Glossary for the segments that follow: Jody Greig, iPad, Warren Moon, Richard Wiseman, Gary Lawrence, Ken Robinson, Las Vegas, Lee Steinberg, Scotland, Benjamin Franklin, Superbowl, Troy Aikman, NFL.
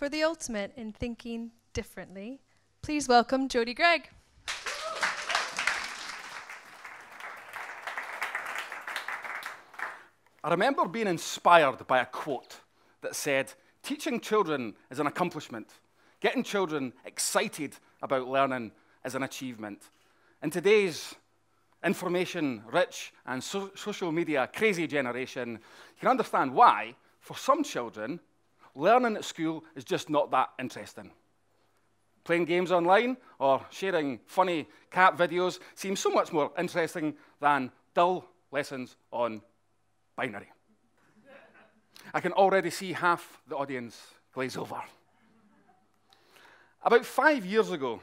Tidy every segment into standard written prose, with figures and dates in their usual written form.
For the ultimate in thinking differently, please welcome Jody Greig. I remember being inspired by a quote that said, "Teaching children is an accomplishment. Getting children excited about learning is an achievement." In today's information-rich and social media-crazy generation, you can understand why, for some children, learning at school is just not that interesting. Playing games online or sharing funny cat videos seems so much more interesting than dull lessons on binary. I can already see half the audience glaze over. About 5 years ago,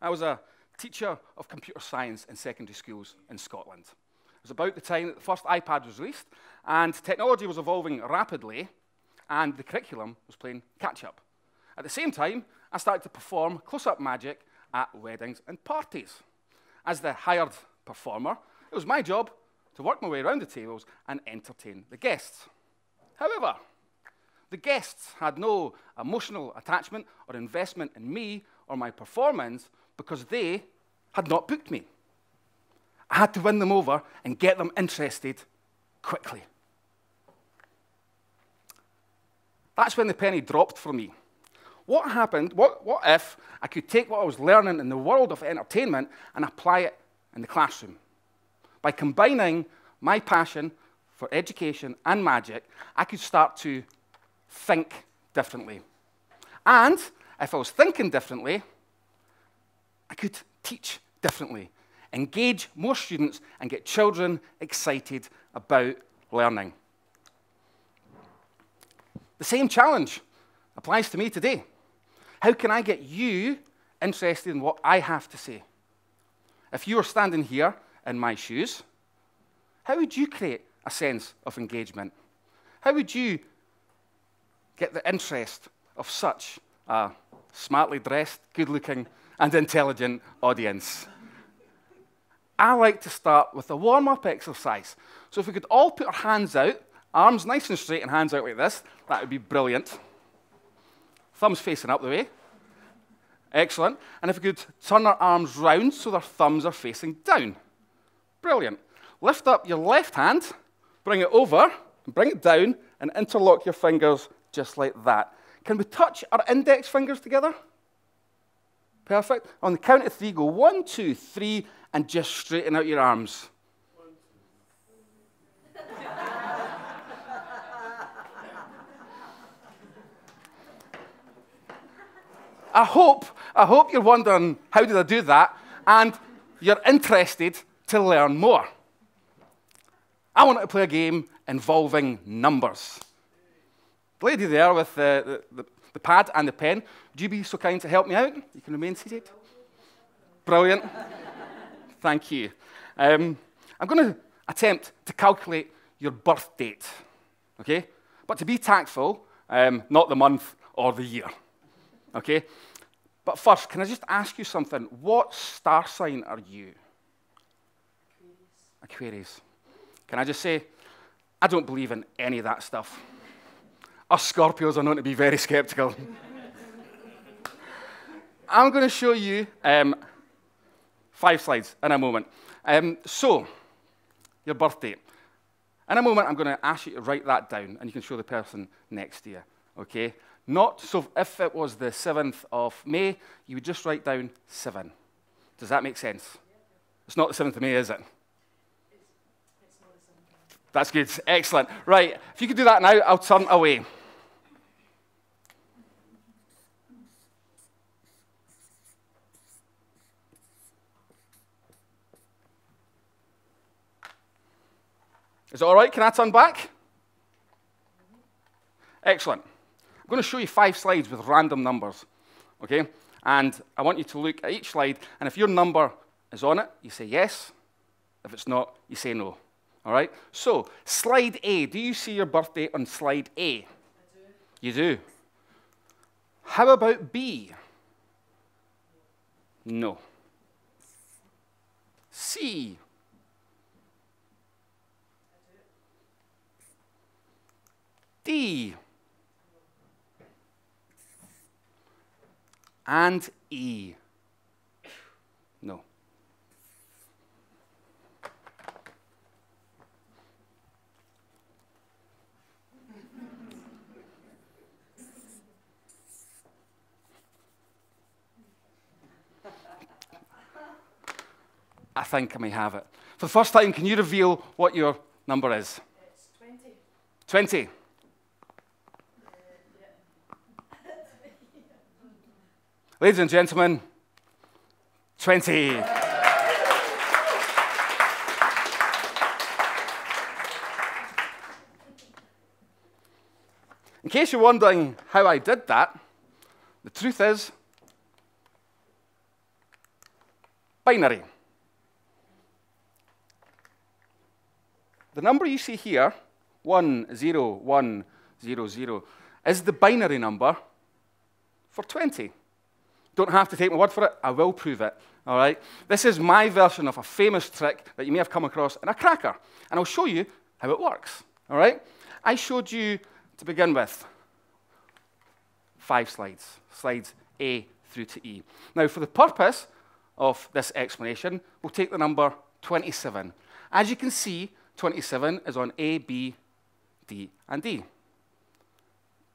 I was a teacher of computer science in secondary schools in Scotland. It was about the time that the first iPad was released, and technology was evolving rapidly, and the curriculum was playing catch-up. At the same time, I started to perform close-up magic at weddings and parties. As the hired performer, it was my job to work my way around the tables and entertain the guests. However, the guests had no emotional attachment or investment in me or my performance because they had not booked me. I had to win them over and get them interested quickly. That's when the penny dropped for me. What happened? What if I could take what I was learning in the world of entertainment and apply it in the classroom? By combining my passion for education and magic, I could start to think differently. And if I was thinking differently, I could teach differently, engage more students, and get children excited about learning. The same challenge applies to me today. How can I get you interested in what I have to say? If you were standing here in my shoes, how would you create a sense of engagement? How would you get the interest of such a smartly dressed, good-looking, and intelligent audience? I like to start with a warm-up exercise. So if we could all put our hands out, arms nice and straight and hands out like this, that would be brilliant. Thumbs facing up the way. Excellent. And if we could turn our arms round so their thumbs are facing down. Brilliant. Lift up your left hand, bring it over, bring it down, and interlock your fingers just like that. Can we touch our index fingers together? Perfect. On the count of three, go 1, 2, 3, and just straighten out your arms. I hope you're wondering, how did I do that? And you're interested to learn more. I wanted to play a game involving numbers. The lady there with the pad and the pen, would you be so kind to help me out? You can remain seated. Brilliant. Thank you. I'm going to attempt to calculate your birth date, okay? But to be tactful, not the month or the year. Okay? But first, can I just ask you something? What star sign are you? Aquarius. Aquarius. Can I just say, I don't believe in any of that stuff. Us Scorpios are known to be very skeptical. I'm going to show you 5 slides in a moment. So, your birth date. In a moment, I'm going to ask you to write that down, and you can show the person next to you. Okay? Not, so if it was the 7th of May, you would just write down 7. Does that make sense? It's not the 7th of May, is it? It's not the 7th. That's good. Excellent. Right, if you could do that now, I'll turn away. Is it all right? Can I turn back? Excellent. I'm going to show you 5 slides with random numbers, okay? And I want you to look at each slide, and if your number is on it, you say yes. If it's not, you say no, all right? So, slide A, do you see your birth date on slide A? I do. You do. How about B? No. C? I do. D? and E. No. I think I may have it. For the first time, can you reveal what your number is? It's 20. 20. Ladies and gentlemen, 20. In case you're wondering how I did that, the truth is binary. The number you see here, 1, 0, 1, 0, 0, is the binary number for 20. Don't have to take my word for it. I will prove it. All right? This is my version of a famous trick that you may have come across in a cracker, and I'll show you how it works. All right? I showed you, to begin with, 5 slides, slides A through to E. Now, for the purpose of this explanation, we'll take the number 27. As you can see, 27 is on A, B, D, and D.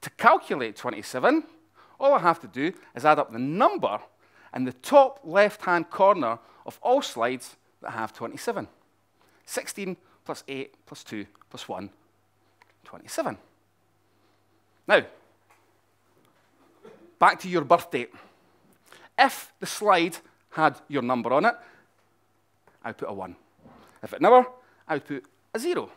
To calculate 27, all I have to do is add up the number in the top left-hand corner of all slides that have 27. 16 plus 8 plus 2 plus 1, 27. Now, back to your birth date. If the slide had your number on it, I'd put a 1. If it never, I would put a 0.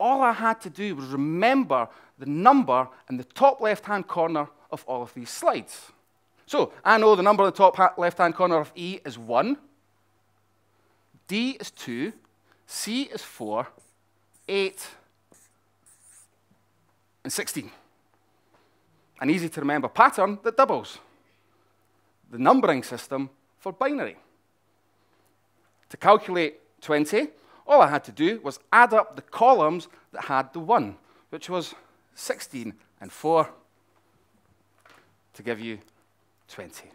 All I had to do was remember the number in the top left-hand corner of all of these slides. So I know the number in the top left-hand corner of E is 1, D is 2, C is 4, 8, and 16. An easy-to-remember pattern that doubles. The numbering system for binary. To calculate 20, all I had to do was add up the columns that had the 1, which was 16 and 4, to give you 20.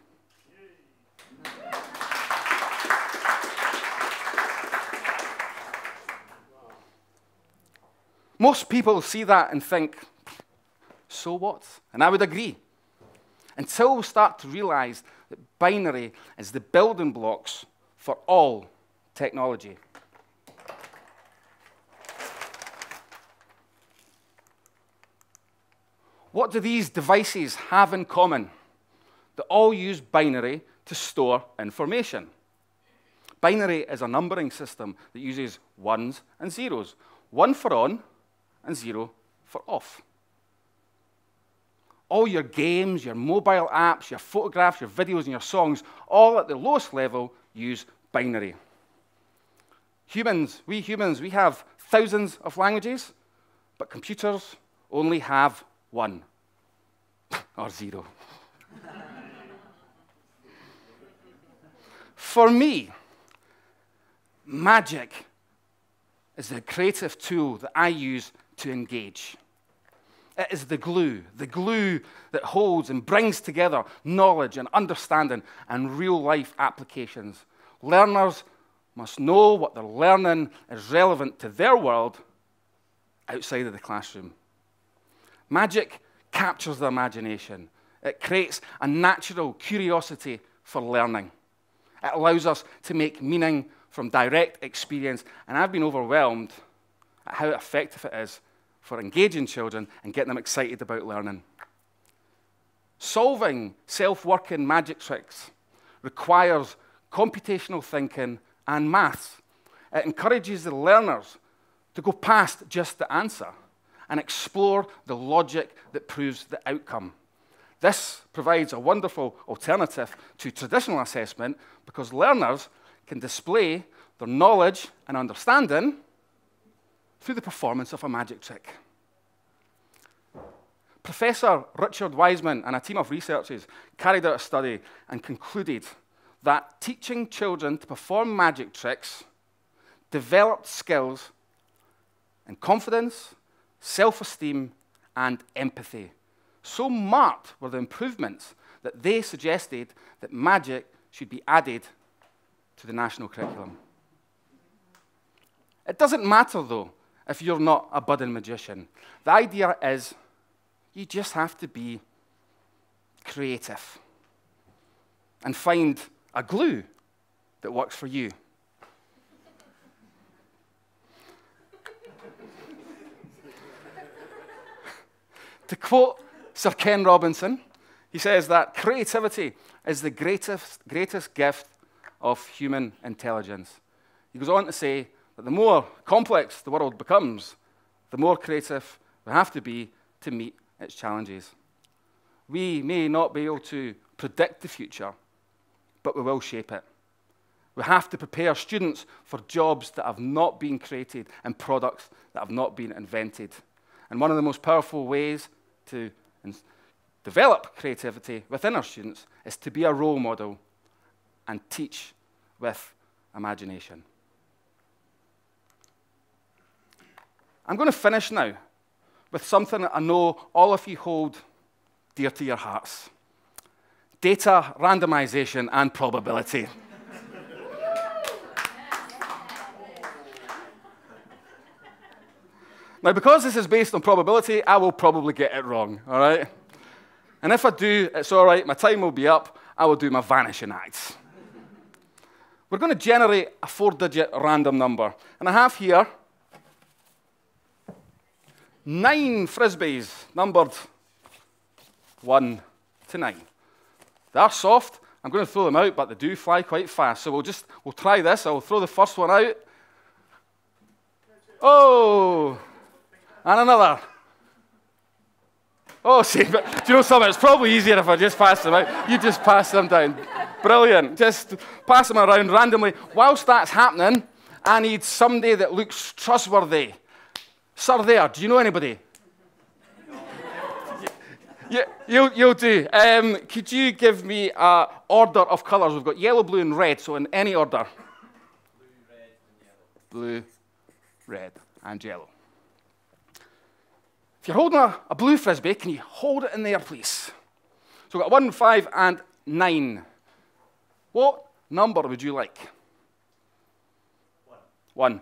Most people see that and think, so what? And I would agree. Until we start to realize that binary is the building blocks for all technology. What do these devices have in common? They all use binary to store information. Binary is a numbering system that uses 1s and 0s. 1 for on and 0 for off. All your games, your mobile apps, your photographs, your videos, and your songs, all at the lowest level use binary. Humans, we have thousands of languages, but computers only have 1 or 0. For me, magic is the creative tool that I use to engage. It is the glue that holds and brings together knowledge and understanding and real-life applications. Learners must know what they're learning is relevant to their world outside of the classroom. Magic captures the imagination. It creates a natural curiosity for learning. It allows us to make meaning from direct experience, and I've been overwhelmed at how effective it is for engaging children and getting them excited about learning. Solving self-working magic tricks requires computational thinking and maths. It encourages the learners to go past just the answer and explore the logic that proves the outcome. This provides a wonderful alternative to traditional assessment because learners can display their knowledge and understanding through the performance of a magic trick. Professor Richard Wiseman and a team of researchers carried out a study and concluded that teaching children to perform magic tricks developed skills in confidence, self-esteem, and empathy. So marked were the improvements that they suggested that magic should be added to the national curriculum. It doesn't matter, though, if you're not a budding magician. The idea is you just have to be creative and find a glue that works for you. To quote Sir Ken Robinson, he says that creativity is the greatest gift of human intelligence. He goes on to say that the more complex the world becomes, the more creative we have to be to meet its challenges. We may not be able to predict the future, but we will shape it. We have to prepare students for jobs that have not been created and products that have not been invented. And one of the most powerful ways to develop creativity within our students is to be a role model and teach with imagination. I'm going to finish now with something that I know all of you hold dear to your hearts: data, randomization, and probability. Now, because this is based on probability, I will probably get it wrong, all right? And if I do, it's all right, my time will be up, I will do my vanishing acts. We're going to generate a 4-digit random number. And I have here 9 Frisbees numbered 1 to 9. They are soft. I'm going to throw them out, but they do fly quite fast. So we'll try this. I'll throw the first one out. Oh! And another. Oh, see, but do you know something? It's probably easier if I just pass them out. You just pass them down. Brilliant. Just pass them around randomly. Whilst that's happening, I need somebody that looks trustworthy. Sir there, do you know anybody? You'll do. Could you give me an order of colours? We've got yellow, blue, and red, so in any order. Blue, red, and yellow. If you're holding a blue Frisbee, can you hold it in there, please? So we've got 1, 5, and 9. What number would you like? 1.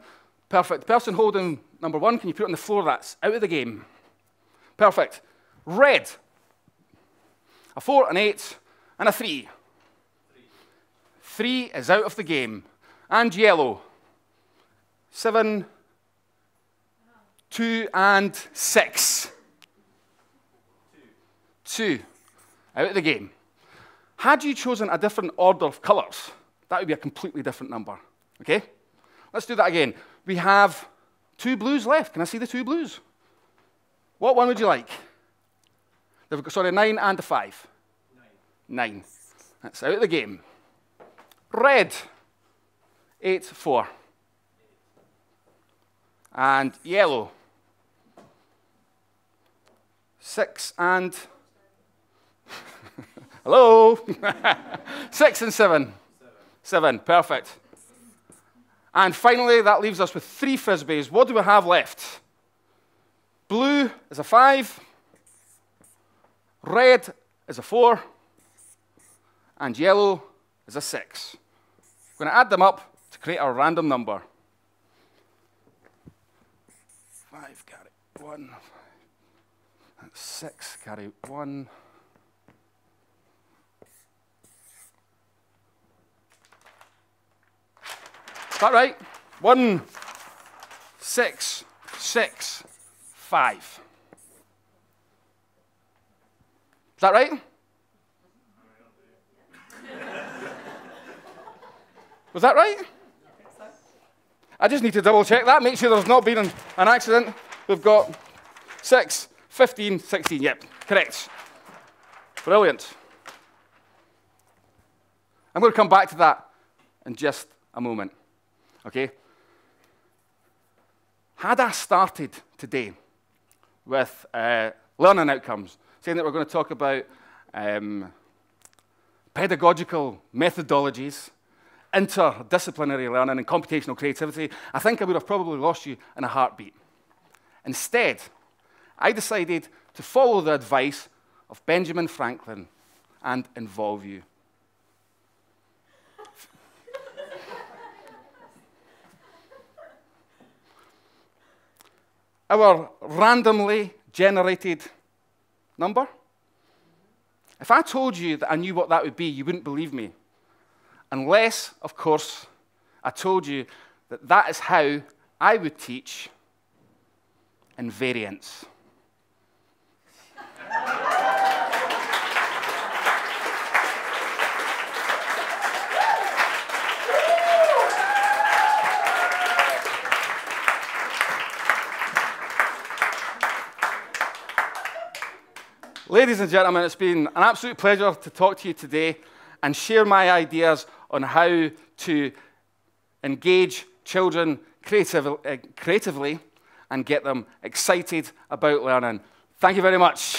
Perfect. The person holding number 1, can you put it on the floor? That's out of the game. Perfect. Red. A 4, an 8, and a 3. 3 is out of the game. And yellow. 7, 2, and 6. 2. 2. Out of the game. Had you chosen a different order of colours, that would be a completely different number. Okay? Let's do that again. We have 2 blues left. Can I see the 2 blues? What one would you like? They've got, sorry, 9 and a 5. 9. 9. That's out of the game. Red. 8, 4. And yellow. 6 and... Hello? 6 and 7. 7. 7, perfect. And finally, that leaves us with 3 Frisbees. What do we have left? Blue is a 5. Red is a 4. And yellow is a 6. We're going to add them up to create our random number. 5, carry 1. 6, carry 1. 1, 6, 6, 5. Is that right? Was that right? I just need to double check that, make sure there's not been an accident. We've got 6, 15, 16, yep, correct. Brilliant. I'm going to come back to that in just a moment. Okay? Had I started today with learning outcomes, saying that we're going to talk about pedagogical methodologies, interdisciplinary learning, and computational creativity, I think I would have probably lost you in a heartbeat. Instead, I decided to follow the advice of Benjamin Franklin and involve you. Our randomly generated number. If I told you that I knew what that would be, you wouldn't believe me. Unless, of course, I told you that that is how I would teach invariance. Ladies and gentlemen, it's been an absolute pleasure to talk to you today and share my ideas on how to engage children creatively and get them excited about learning. Thank you very much.